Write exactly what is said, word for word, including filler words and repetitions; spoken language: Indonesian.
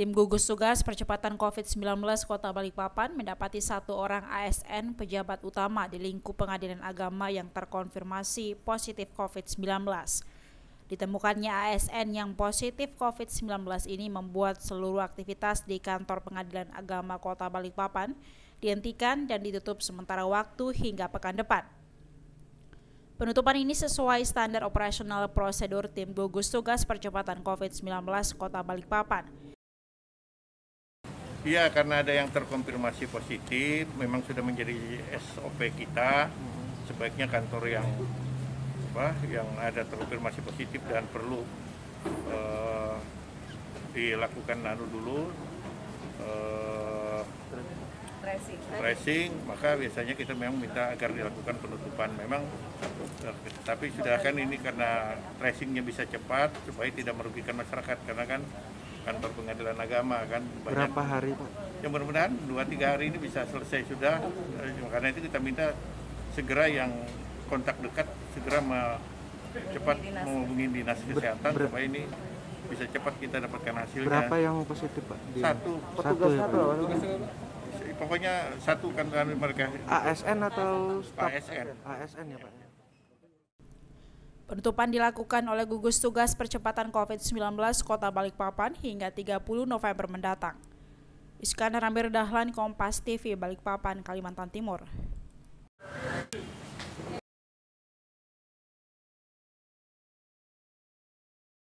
Tim Gugus Tugas Percepatan COVID sembilan belas Kota Balikpapan mendapati satu orang A S N pejabat utama di lingkup Pengadilan Agama yang terkonfirmasi positif COVID sembilan belas. Ditemukannya A S N yang positif COVID sembilan belas ini membuat seluruh aktivitas di kantor Pengadilan Agama Kota Balikpapan dihentikan dan ditutup sementara waktu hingga pekan depan. Penutupan ini sesuai standar operasional prosedur Tim Gugus Tugas Percepatan COVID sembilan belas Kota Balikpapan. Iya, karena ada yang terkonfirmasi positif, memang sudah menjadi S O P kita, sebaiknya kantor yang apa, yang ada terkonfirmasi positif dan perlu eh, dilakukan nano dulu eh, tracing. tracing, maka biasanya kita memang minta agar dilakukan penutupan. Memang, tapi sudah kan ini karena tracingnya bisa cepat, supaya tidak merugikan masyarakat, karena kan kantor Pengadilan Agama kan banyak. Berapa hari, Pak? Ya mudah-mudahan dua tiga hari ini bisa selesai sudah. Karena itu kita minta segera yang kontak dekat segera cepat menghubungi dinas kesehatan Ber supaya ini bisa cepat kita dapatkan hasilnya. Berapa yang positif, Pak? Dia? Satu. Petugas satu. satu ya, Pak? Pokoknya satu kan kami mereka. A S N atau staf? A S N. A S N ya, Pak. Penutupan dilakukan oleh Gugus Tugas Percepatan COVID sembilan belas Kota Balikpapan hingga tiga puluh November mendatang. Iskandar Amir Dahlan, Kompas T V Balikpapan, Kalimantan Timur.